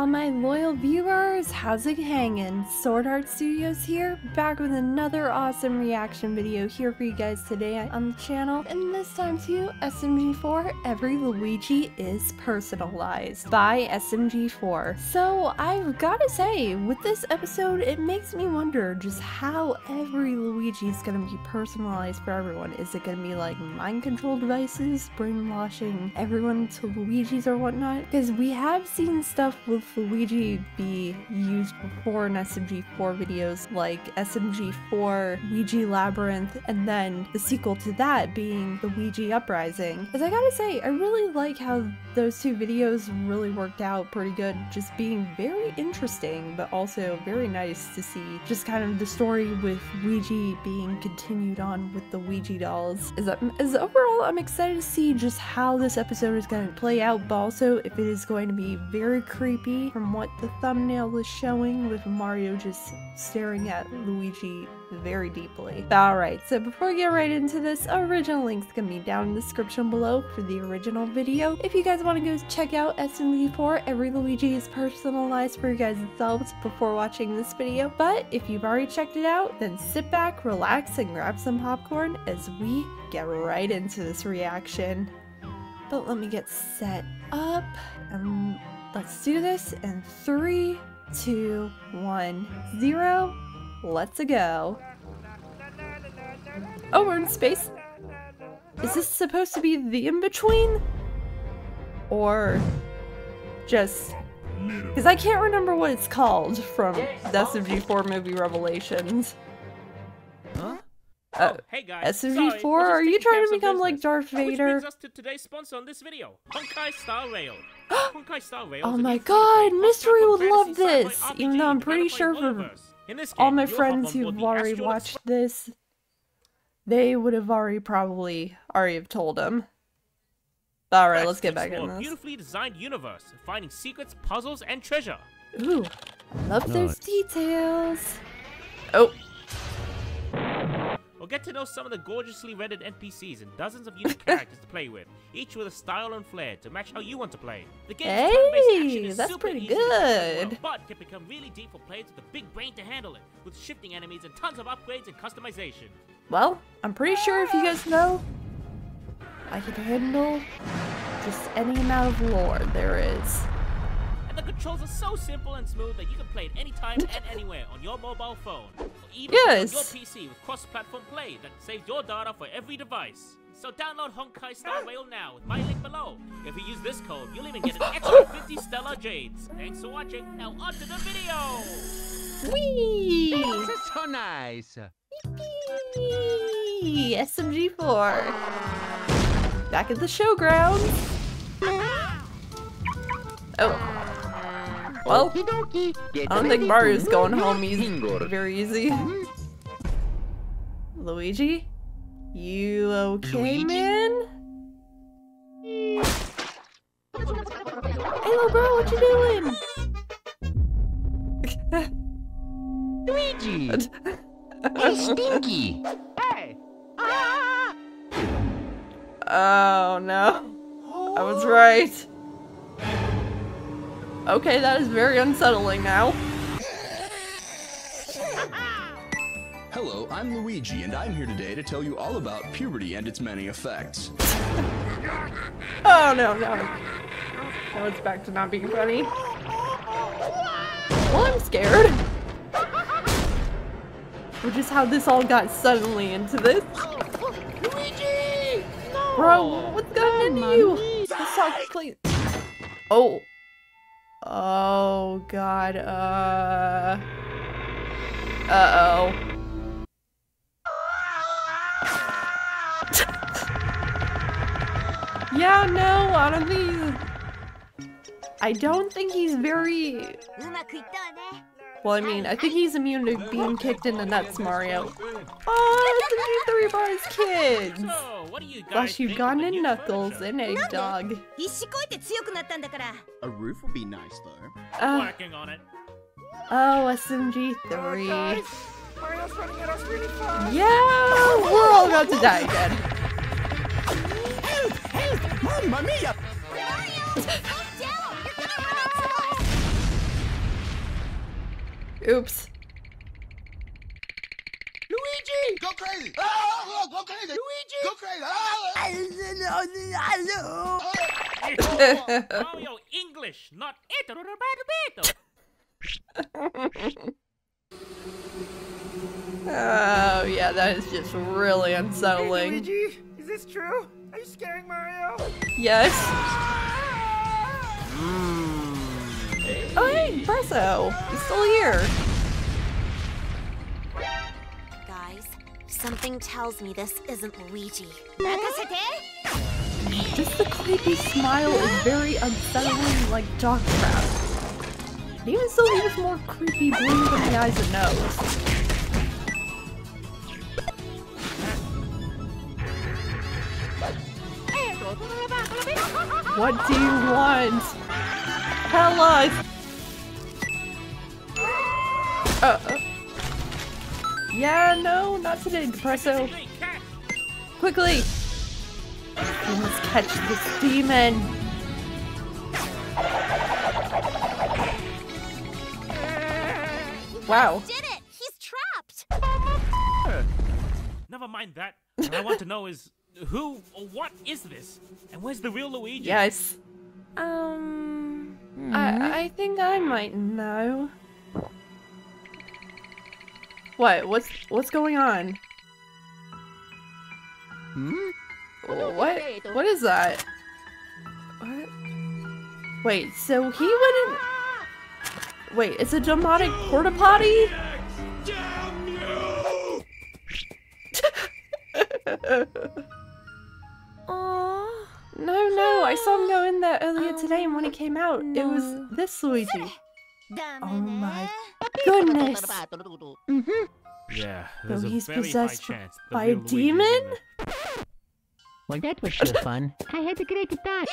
How my loyal viewers, how's it hangin'? Sword Art Studios here, back with another awesome reaction video here for you guys today on the channel, and this time too, SMG4, Every Luigi is Personalized by SMG4. So I've gotta say, with this episode, it makes me wonder just how every Luigi is gonna be personalized for everyone. Is it gonna be like mind control devices, brainwashing everyone to Luigis or whatnot? Because we have seen stuff with Luigi be used before in SMG4 videos, like SMG4, Luigi Labyrinth, and then the sequel to that being the Luigi Uprising. As I gotta say, I really like how those two videos really worked out pretty good, just being very interesting, but also very nice to see just kind of the story with Luigi being continued on with the Luigi dolls. As overall, I'm excited to see just how this episode is going to play out, but also if it is going to be very creepy from what the thumbnail was showing, with Mario just staring at Luigi very deeply. Alright, so before we get right into this, original link's gonna be down in the description below for the original video. If you guys want to go check out SMG4, Every Luigi is Personalized for you guys yourselves before watching this video, but if you've already checked it out, then sit back, relax, and grab some popcorn as we get right into this reaction. But let me get set up and let's do this in 3, 2, 1, 0. Let's go. Oh, we're in space? Is this supposed to be the in-between? Or just... because I can't remember what it's called from the SMG4 movie Revelations. Huh? Hey guys, SMG4, are you trying to become like Darth Vader? Which brings us to today's sponsor on this video, Honkai Star Rail. Honkai Star Rail. Oh my god, Mystery would love this, even though I'm pretty sure for all my friends who've already watched this, they would have already probably told him. Alright, let's get back into this. Beautifully designed universe, finding secrets, puzzles, and treasure. Ooh, love those details. Oh. We'll get to know some of the gorgeously rendered NPCs and dozens of unique characters to play with, each with a style and flair to match how you want to play. The game's turn-based action is super easy to play as well, but can become really deep for players with a big brain to handle it, with shifting enemies and tons of upgrades and customization. Well, I'm pretty sure if you guys know, I can handle just any amount of lore there is. And the controls are so simple and smooth that you can play it anytime and anywhere on your mobile phone. Or even on your PC with cross-platform play that saves your data for every device. So download Honkai Star Rail now with my link below. If you use this code, you'll even get an extra 50 Stellar Jades. Thanks for watching. Now on to the video! Whee! This is so nice! Whee! SMG4! Back at the showground! Oh. Well, I don't think Mario's going home very easy. Luigi? You okay, man? Hey, little bro, what you doing? Luigi! Hey, Stinky! Hey! Ah! Oh, no. I was right. Okay, that is very unsettling now. Hello, I'm Luigi, and I'm here today to tell you all about puberty and its many effects. Oh, no, no. Now it's back to not being funny. Well, I'm scared. Or just how this all got suddenly into this. Luigi! No! Bro, what's going on to you? Let's talk, please. Oh. Oh god, uh-oh. Yeah, no, I don't think he's very... well, I mean, I think he's immune to being kicked in the nuts, Mario. Oh, SMG3 bars kids! Gosh, you've gotten in Knuckles and Eggdog. A roof would be nice, though. Working on it. Oh, SMG3. Mario's running at us really fast. Yeah, we're all about to die again. Help! Help! Mamma mia! Mario! Calm down! You're gonna run out of Oops. Luigi! Go crazy! Oh, go crazy! Luigi! Go crazy! Oh. Mario English, not Oh, yeah, that is just really unsettling. Hey, Luigi, is this true? Are you scaring Mario? Yes. Oh, hey, Depresso! He's still here. Guys, something tells me this isn't Luigi. Just the creepy smile is very unsettling, like dog crap. Even so, he has more creepy blue in the eyes and nose. What do you want? Tell us! Yeah, no, not today, Depresso. Quickly! We must catch this demon! Wow. He did it! He's trapped! Never mind that. What I want to know is... who or what is this? And where's the real Luigi? Yes. I think I might know. What? What's going on? What is that? What? Wait, so he wouldn't... Wait, it's a demonic porta potty? Damn you! Aww. No, I saw him go in there earlier today, and when he came out, it was this Luigi. Oh my goodness. Yeah, there's a very high chance by a demon? Well, that was sure fun. I had a great time.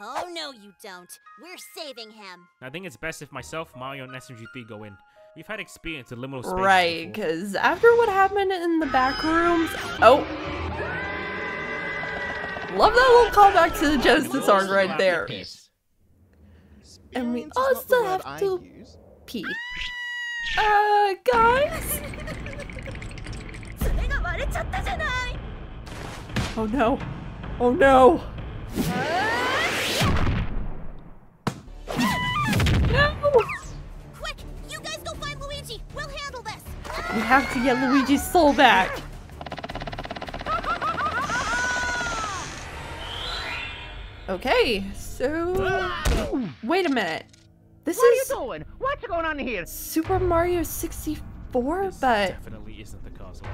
Oh no, you don't. We're saving him. I think it's best if myself, Mario, and SMG3 go in. We've had experience in liminal space. Right, because after what happened in the back rooms... Oh! Love that little callback to the Genesis arc right there. And we also have to pee. Guys? Oh no. Oh no. No! Quick, you guys go find Luigi. We'll handle this. We have to get Luigi's soul back. Okay, so wait a minute. This is what's going on here? Super Mario 64, this but definitely isn't the castle.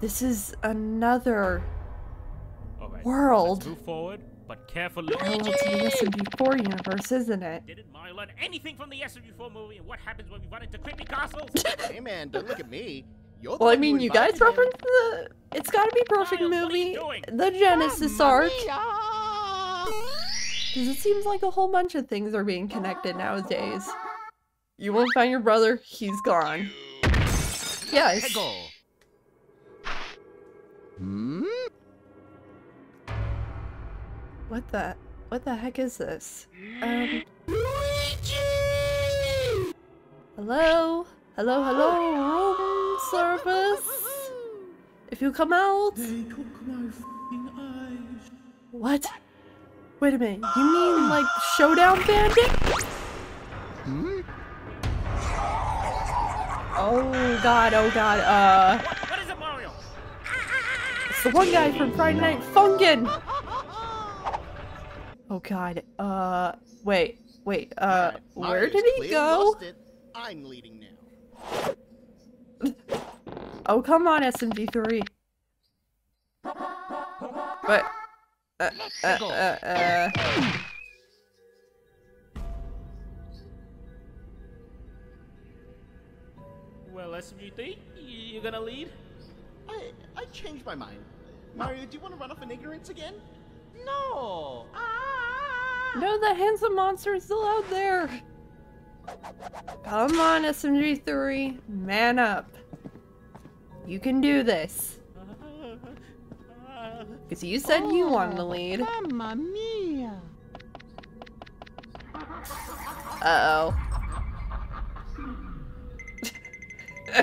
This is another world. Let's move forward, but carefully. Oh, it's the SMG4 universe, isn't it? Didn't Mario learn anything from the SMG4 movie? And what happens when we run into creepy castles? Hey man, don't look at me. You're well, I mean, you guys reference the It's Gotta Be Perfect movie, the Genesis arc. Because it seems like a whole bunch of things are being connected nowadays. You won't find your brother, he's gone. Yes. What the heck is this? Luigi! Hello? Hello, hello, room service? If you come out... They took my f***ing eyes. What? Wait a minute, you mean like Showdown Bandit? Oh god, what is it, Mario? It's the one guy from Friday Night Funkin'! Oh god, wait, where did he go? I'm leading now. Oh, come on, SMG3. What? Well, SMG3, you gonna lead? I changed my mind. Mario, do you want to run off in ignorance again? No! No, that handsome monster is still out there! Come on, SMG3, man up. You can do this. Because you said you wanted to lead. Mamma mia! Uh oh.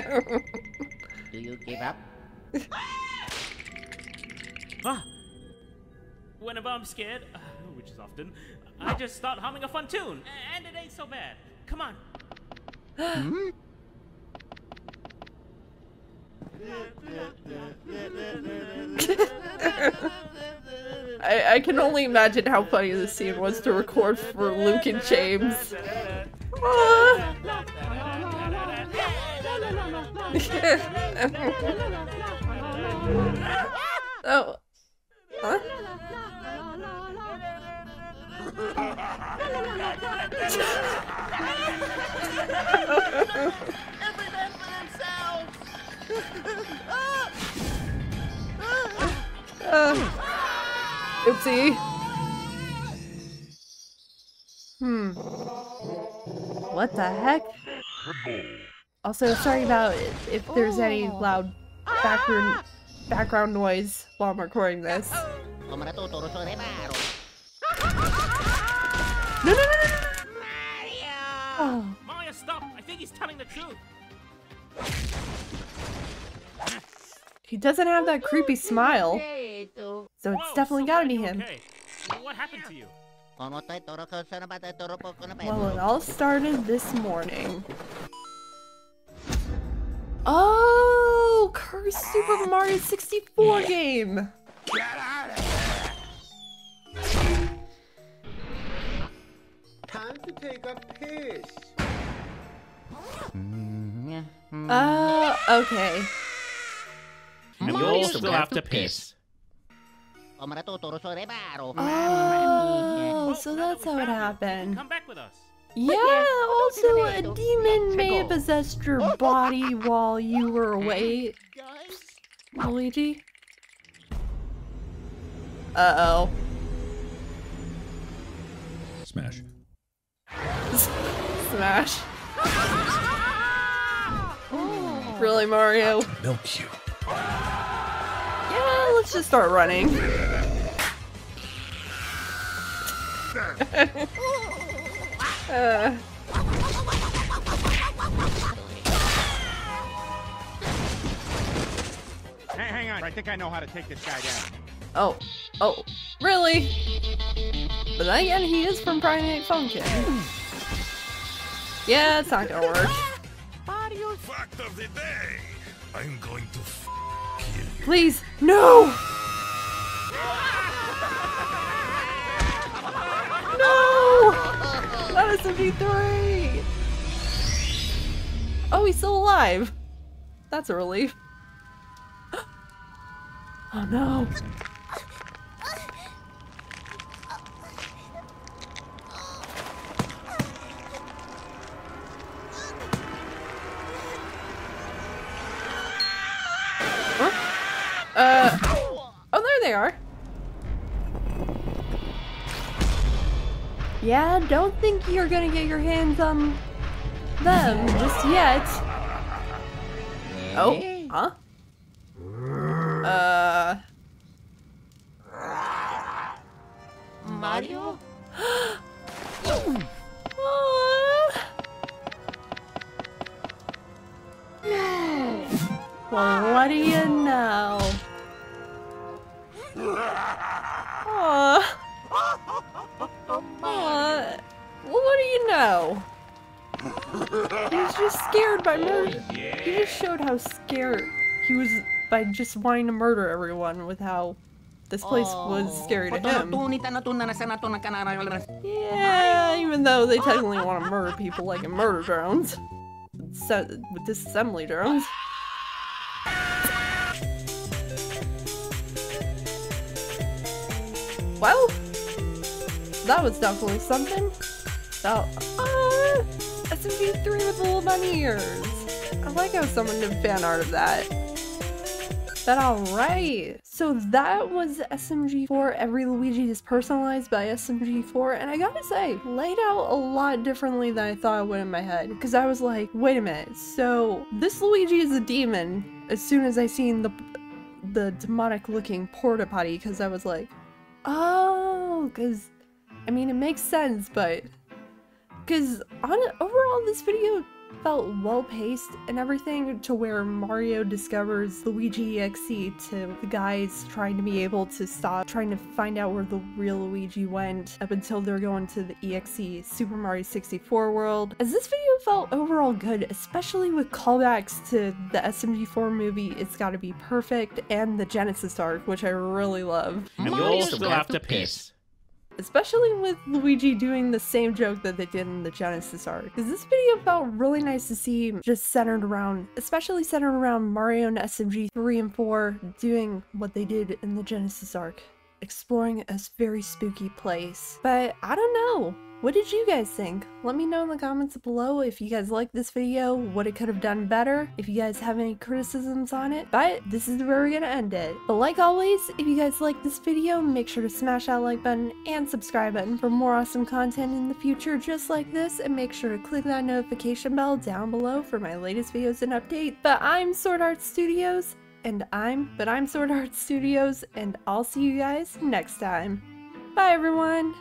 Do you give up? Whenever I'm scared, which is often, I just start humming a fun tune, and it ain't so bad. Come on. I can only imagine how funny this scene was to record for Luke and James. Oh. Huh? Every man for themselves. Oopsie. What the heck? Also, sorry about if there's any loud background noise while I'm recording this. No, no, no, no, no. Oh. Mario, stop! I think he's telling the truth. He doesn't have that creepy smile, so it's definitely gotta be him. Okay. What happened to you? Well, it all started this morning. Oh, cursed Super Mario 64 game! Get out of here! Time to take a piss. Okay. And you'll still have to piss. Oh, so that's how it happened. Come back with us. Yeah, also a demon may have possessed your body while you were away, Luigi. Uh-oh. Smash. Smash. Oh. Really, Mario? Milk you. Yeah, let's just start running. Hey, hang on. I think I know how to take this guy down. Oh. Oh. Really? But then again, he is from Primate Funkin. Yeah, it's not gonna work. Fact of the day. I'm going to kill you. Please, no! No! That SMG3! Oh, he's still alive! That's a relief. Oh no! Huh? Oh, there they are! Yeah, don't think you're gonna get your hands on them just yet. Oh, huh? Mario? No. Well, what do you know? Aww. Well, what do you know? He was just scared by murder. He just showed how scared he was by just wanting to murder everyone with how this place was scary to him. Yeah, even though they technically want to murder people like in murder drones. So, with disassembly drones. Well, that was definitely something. So, SMG3 with little bunny ears. I like how someone did fan art of that. But alright. So that was SMG4. Every Luigi is personalized by SMG4. And I gotta say, laid out a lot differently than I thought it would in my head. Because I was like, wait a minute. So, this Luigi is a demon. As soon as I seen the demonic looking porta potty. Because I was like, oh, because... I mean, it makes sense, but... Because overall, this video felt well-paced and everything, to where Mario discovers Luigi EXE to the guys trying to be able to stop, trying to find out where the real Luigi went, up until they're going to the EXE Super Mario 64 world. As this video felt overall good, especially with callbacks to the SMG4 movie, It's Gotta Be Perfect, and the Genesis arc, which I really love. And you'll still have to piss. Especially with Luigi doing the same joke that they did in the Genesis arc. Because this video felt really nice to see, just centered around, especially centered around Mario and SMG 3 and 4 doing what they did in the Genesis arc, exploring a very spooky place. But I don't know. What did you guys think? Let me know in the comments below if you guys liked this video, what it could have done better, if you guys have any criticisms on it, but this is where we're gonna end it. But like always, if you guys liked this video, make sure to smash that like button and subscribe button for more awesome content in the future just like this, and make sure to click that notification bell down below for my latest videos and updates. But I'm Sword Art Studios, and I'll see you guys next time. Bye everyone!